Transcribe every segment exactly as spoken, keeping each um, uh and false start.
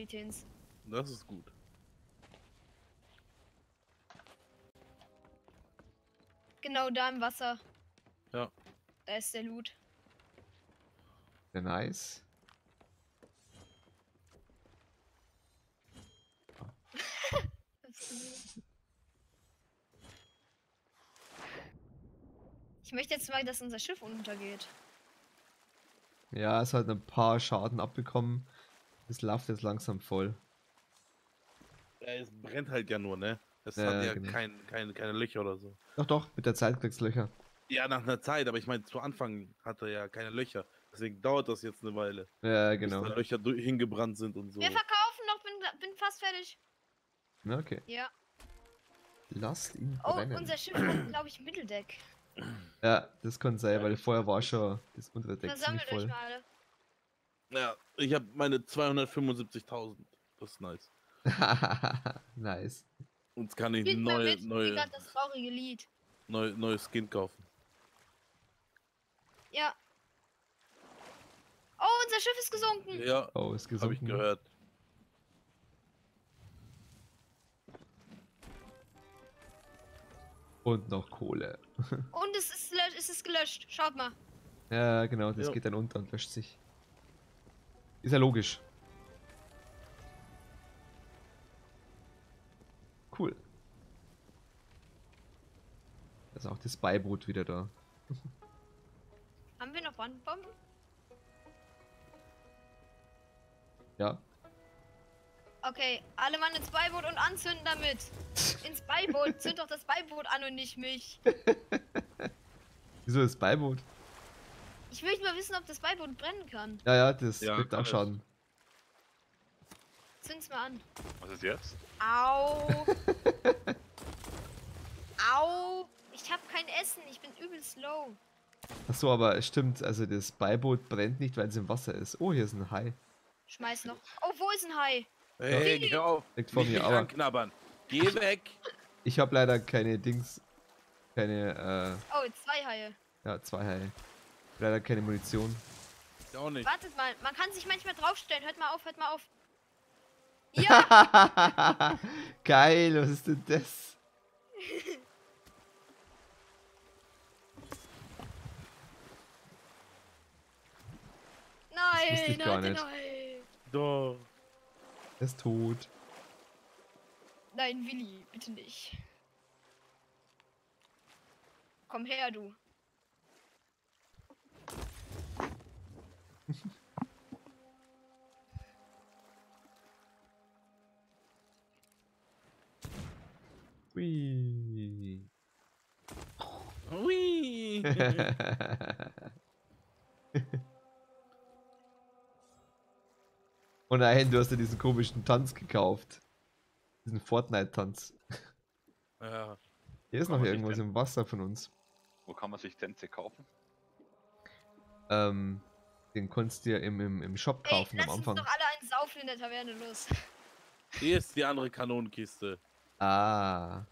Mädchens. Das ist gut. Genau da im Wasser. Ja. Da ist der Loot. Sehr nice. Ich möchte jetzt mal, dass unser Schiff untergeht. Ja, es hat ein paar Schaden abbekommen. Es läuft jetzt langsam voll. Ja, es brennt halt ja nur, ne? Es ja, hat ja genau. kein, kein, keine Löcher oder so. Doch, doch, mit der Zeit kriegst du Löcher. Ja, nach einer Zeit, aber ich meine, zu Anfang hatte er ja keine Löcher. Deswegen dauert das jetzt eine Weile. Ja, genau. Bis da Löcher hingebrannt sind und so. Wir verkaufen noch, bin, bin fast fertig. Na, okay. Ja. Lasst ihn brennen. Oh, unser Schiff hat, glaube ich, Mitteldeck. Ja, das kann sein, weil vorher war schon das untere Deck ziemlich voll. Euch mal alle. Ja, ich habe meine zweihundertfünfundsiebzigtausend. Das ist nice. Nice. Uns kann ich ein neue, neue, das traurige Lied. Neue, neues Skin kaufen. Ja. Oh, unser Schiff ist gesunken. Ja, oh, ist gesunken. Habe ich gehört. Und noch Kohle. Und es ist, es ist gelöscht, schaut mal. Ja, genau, das ja. geht dann unter und löscht sich. Ist ja logisch. Cool. Da ist auch das Beiboot wieder da. Haben wir noch Brandbomben? Ja. Okay, alle Mann ins Beiboot und anzünden damit. Ins Beiboot, zünd doch das Beiboot an und nicht mich. Wieso das Beiboot? Ich will mal wissen, ob das Beiboot brennen kann. Ja, ja, das ja, gibt auch Schaden. Zünd's mal an. Was ist jetzt? Au. Au. Ich hab kein Essen, ich bin übel slow. Achso, aber es stimmt, also das Beiboot brennt nicht, weil es im Wasser ist. Oh, hier ist ein Hai. Schmeiß noch. Oh, wo ist ein Hai? Hey, geh auf! Nicht vor mir, aber... knabbern. Geh weg! Ich habe leider keine Dings... Keine, äh... Oh, zwei Haie. Ja, zwei Haie. Leider keine Munition. Ich auch nicht. Wartet mal, man kann sich manchmal draufstellen. Hört mal auf, hört mal auf. Ja! Geil, was ist denn das? Nein, das nein, nein. Doch. Er ist tot. Nein, Willi, bitte nicht. Komm her, du. Hui. Hui. Oh nein, du hast dir ja diesen komischen Tanz gekauft. Diesen Fortnite-Tanz. Ja. Hier ist noch irgendwas im Wasser von uns. Wo kann man sich Tänze kaufen? Ähm, den konntest du ja im, im, im Shop kaufen. Ey, am Anfang. Lass uns doch alle einen saufen in der Taverne, los. Hier ist die andere Kanonenkiste. Ah.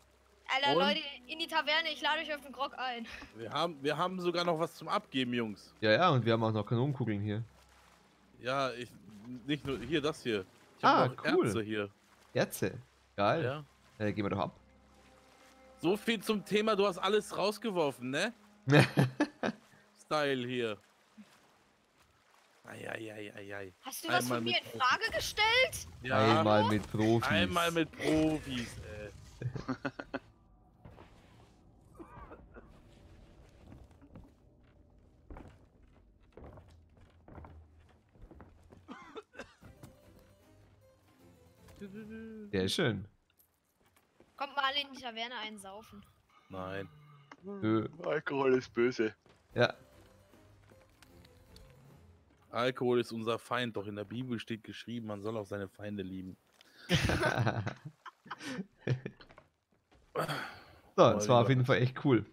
Alter, und? Leute, in die Taverne, ich lade euch auf den Grog ein. Wir haben, wir haben sogar noch was zum Abgeben, Jungs. Ja, ja, und wir haben auch noch Kanonenkugeln hier. Ja, ich... Nicht nur hier, das hier. Ich ah, hab cool. Erze hier. Erze? Geil. Ja. Äh, gehen wir doch ab. So viel zum Thema, du hast alles rausgeworfen, ne? Style hier. Eieieiei. Ei, ei, ei. Hast du Einmal das von mir in Frage Profis. gestellt? Ja. Einmal mit Profis. Einmal mit Profis, ey. Sehr schön. Kommt mal alle in die Taverne einsaufen. Nein. Nö. Alkohol ist böse. Ja. Alkohol ist unser Feind, doch in der Bibel steht geschrieben, man soll auch seine Feinde lieben. So, es war auf jeden Fall echt cool.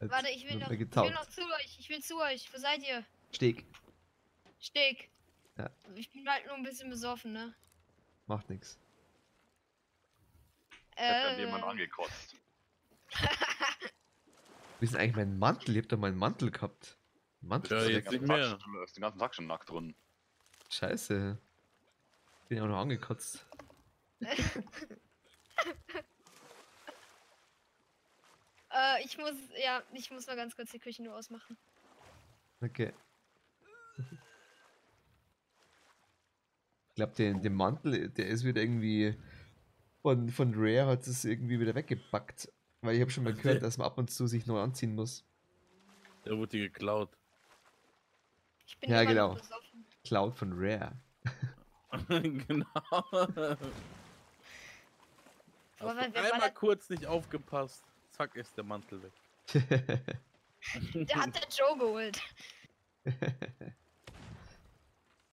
Jetzt Warte, ich will, noch, ich will noch zu euch. Ich will zu euch. Wo seid ihr? Steg. Steg. Ja. Ich bin halt nur ein bisschen besoffen, ne? Macht nix. Äh, hat jemand angekotzt. Wie ist denn eigentlich mein Mantel? Ich hab doch meinen Mantel gehabt. Mantel ja, jetzt den, ganzen nicht mehr. Tag, den ganzen Tag schon nackt drin. Scheiße. Bin ja auch noch angekotzt. äh, ich muss, ja, ich muss mal ganz kurz die Küche nur ausmachen. Okay. Ich glaube, den, den Mantel, der ist wieder irgendwie von, von Rare hat es irgendwie wieder weggepackt. Weil ich habe schon mal gehört, dass man ab und zu sich neu anziehen muss. Der wurde geklaut. Ich bin ja genau. Cloud von Rare. Genau. Aber wenn einmal hat... kurz nicht aufgepasst, zack ist der Mantel weg. Der hat der Joe geholt.